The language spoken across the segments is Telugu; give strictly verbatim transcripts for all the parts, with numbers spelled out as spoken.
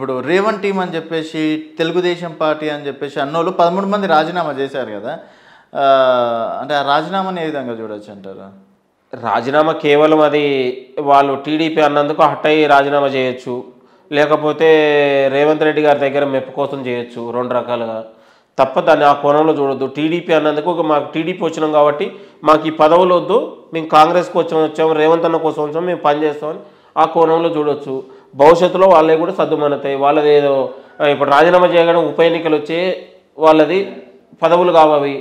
ఇప్పుడు రేవంత్ టీమ్ అని చెప్పేసి తెలుగుదేశం పార్టీ అని చెప్పేసి అన్నోళ్ళు పదమూడు మంది రాజీనామా చేశారు కదా, అంటే ఆ రాజీనామాని ఏ విధంగా చూడొచ్చు అంటారు? రాజీనామా కేవలం అది వాళ్ళు టీడీపీ అన్నందుకు హట్టయి రాజీనామా చేయొచ్చు, లేకపోతే రేవంత్ రెడ్డి గారి దగ్గర మెప్పు కోసం చేయొచ్చు, రెండు రకాలుగా. తప్ప దాన్ని ఆ కోణంలో చూడొద్దు. టీడీపీ అన్నందుకు మాకు టీడీపీ వచ్చినాం కాబట్టి మాకు ఈ పదవులు వద్దు, మేము కాంగ్రెస్కి వచ్చాము వచ్చాము రేవంత్ అన్న కోసం వచ్చాము మేము పనిచేస్తామని ఆ కోణంలో చూడొచ్చు. భవిష్యత్తులో వాళ్ళే కూడా సర్దుమనతాయి. వాళ్ళది ఏదో ఇప్పుడు రాజీనామా చేయడం ఉప ఎన్నికలు వచ్చే వాళ్ళది పదవులు కావవి,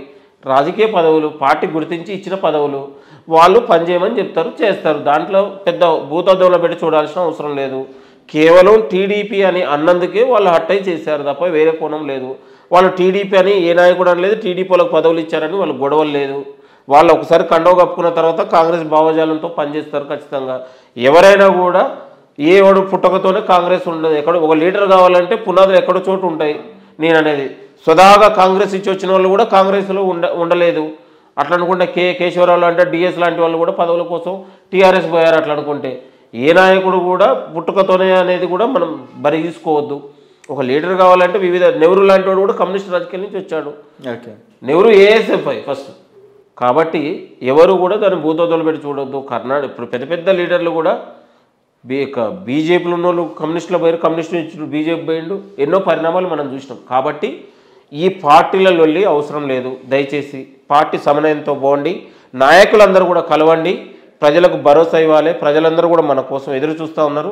రాజకీయ పదవులు, పార్టీ గుర్తించి ఇచ్చిన పదవులు, వాళ్ళు పనిచేయమని చెప్తారు, చేస్తారు. దాంట్లో పెద్ద భూతద్దంలో పెట్టి చూడాల్సిన అవసరం లేదు. కేవలం టీడీపీ అని అన్నందుకే వాళ్ళు హట్టయి చేశారు తప్ప వేరే కోణం లేదు. వాళ్ళు టీడీపీ అని ఏ నాయకుడు అని లేదు, టీడీపీ వాళ్ళకి పదవులు ఇచ్చారని వాళ్ళు గొడవలు లేదు. వాళ్ళు ఒకసారి కండవ కప్పుకున్న తర్వాత కాంగ్రెస్ భావజాలంతో పనిచేస్తారు ఖచ్చితంగా. ఎవరైనా కూడా ఏ వాడు పుట్టకతోనే కాంగ్రెస్ ఉండదు. ఎక్కడ ఒక లీడర్ కావాలంటే పునాదులు ఎక్కడో చోటు ఉంటాయి. నేను అనేది స్వతహాగా కాంగ్రెస్ ఇచ్చి వచ్చిన వాళ్ళు కూడా కాంగ్రెస్లో ఉండ ఉండలేదు అట్లా అనుకుంటే కే కేశవరావు అంటే డిఎస్ లాంటి వాళ్ళు కూడా పదవుల కోసం టీఆర్ఎస్ పోయారు అట్లా అనుకుంటే. ఏ నాయకుడు కూడా పుట్టుకతోనే అనేది కూడా మనం బరి తీసుకోవద్దు. ఒక లీడర్ కావాలంటే వివిధ నెహ్రూ లాంటి వాడు కూడా కమ్యూనిస్ట్ రాజకీయాల నుంచి వచ్చాడు. Nehru ASFI first. కాబట్టి ఎవరు కూడా దాన్ని భూతోదలు పెట్టి చూడొద్దు. కర్ణాటక ఇప్పుడు పెద్ద పెద్ద లీడర్లు కూడా బీ బీజేపీలో ఉన్న వాళ్ళు కమ్యూనిస్టులో పోయారు, కమ్యూనిస్టులు బీజేపీ పోయిండు. ఎన్నో పరిణామాలు మనం చూసినాం. కాబట్టి ఈ పార్టీలలో వెళ్ళి అవసరం లేదు. దయచేసి పార్టీ సమన్వయంతో పోండి, నాయకులందరూ కూడా కలవండి, ప్రజలకు భరోసా ఇవ్వాలి. ప్రజలందరూ కూడా మన కోసం ఎదురు చూస్తూ ఉన్నారు.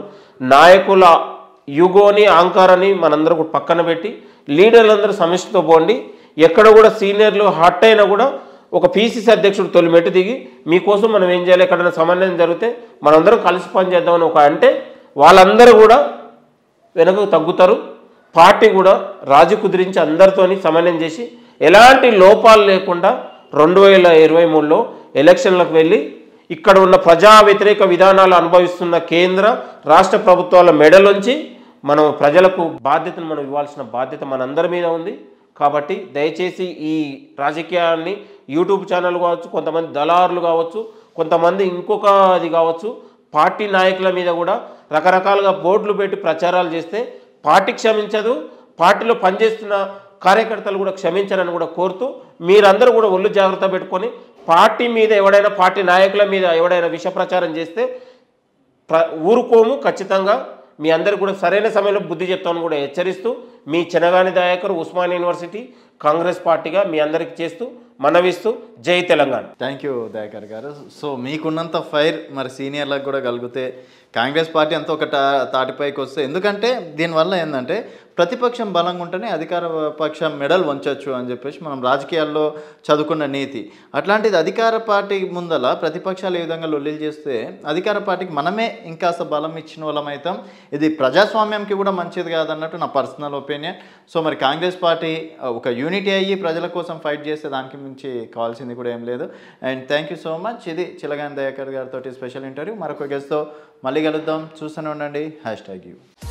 నాయకుల యుగోని అహంకారాన్ని మనందరూ కూడా పక్కన పెట్టి లీడర్లందరూ సమిష్టితో పోండి. ఎక్కడ కూడా సీనియర్లు హట్ అయినా కూడా ఒక పీసీసీ అధ్యక్షుడు తొలిమెట్టు దిగి మీకోసం మనం ఏం చేయాలి, ఎక్కడైనా సమన్వయం జరిగితే మనందరం కలిసి పనిచేద్దామని ఒక అంటే వాళ్ళందరూ కూడా వెనకకు తగ్గుతారు. పార్టీ కూడా రాజు కుదిరించి అందరితోని సమన్వయం చేసి ఎలాంటి లోపాలు లేకుండా రెండు వేల ఇరవై మూడులో ఎలక్షన్లకు వెళ్ళి ఇక్కడ ఉన్న ప్రజా వ్యతిరేక విధానాలు అనుభవిస్తున్న కేంద్ర రాష్ట్ర ప్రభుత్వాల మెడలోంచి మనం ప్రజలకు బాధ్యతను మనం ఇవ్వాల్సిన బాధ్యత మనందరి మీద ఉంది. కాబట్టి దయచేసి ఈ రాజకీయాన్ని యూట్యూబ్ ఛానల్ కావచ్చు, కొంతమంది దళారులు కావచ్చు, కొంతమంది ఇంకొక అది కావచ్చు, పార్టీ నాయకుల మీద కూడా రకరకాలుగా బోర్డులు పెట్టి ప్రచారాలు చేస్తే పార్టీ క్షమించదు, పార్టీలో పనిచేస్తున్న కార్యకర్తలు కూడా క్షమించాలని కూడా కోరుతూ మీరందరూ కూడా ఒళ్ళు జాగ్రత్త పెట్టుకొని పార్టీ మీద ఎవడైనా పార్టీ నాయకుల మీద ఎవడైనా విష ప్రచారం చేస్తే ప్ర ఊరుకోము. ఖచ్చితంగా మీ అందరూ కూడా సరైన సమయంలో బుద్ధి చెప్తామని కూడా హెచ్చరిస్తూ మీ చెనగాని దయాకర్ ఉస్మానియా యూనివర్సిటీ కాంగ్రెస్ పార్టీగా మీ అందరికీ చేస్తూ మనవిస్తూ జై తెలంగాణ. థ్యాంక్ యూ దయాకర్ గారు. సో మీకున్నంత ఫైర్ మరి సీనియర్లకు కూడా కలిగితే కాంగ్రెస్ పార్టీ అంతా ఒక తాటిపైకి వస్తే, ఎందుకంటే దీనివల్ల ఏంటంటే ప్రతిపక్షం బలంగా ఉంటేనే అధికార పక్షం మెడల్ వంచవచ్చు అని చెప్పేసి మనం రాజకీయాల్లో చదువుకున్న నీతి. అట్లాంటిది అధికార పార్టీ ముందల ప్రతిపక్షాలు ఏ విధంగా లొల్లీలు చేస్తే అధికార పార్టీకి మనమే ఇంకాస్త బలం ఇచ్చిన వాళ్ళం అవుతాం. ఇది ప్రజాస్వామ్యంకి కూడా మంచిది కాదన్నట్టు నా పర్సనల్ ఒపీనియన్. సో మరి కాంగ్రెస్ పార్టీ ఒక యూనిటీ అయ్యి ప్రజల కోసం ఫైట్ చేస్తే దానికి మించి కావాల్సింది కూడా ఏం లేదు. And thank you so much. ఇది చిలగాని దయాకర్ గారితో స్పెషల్ ఇంటర్వ్యూ. మరొక గెస్ట్తో మళ్ళీ కలుద్దాం. చూస్తూనే ఉండండి హ్యాష్ ట్యాగ్ యూ.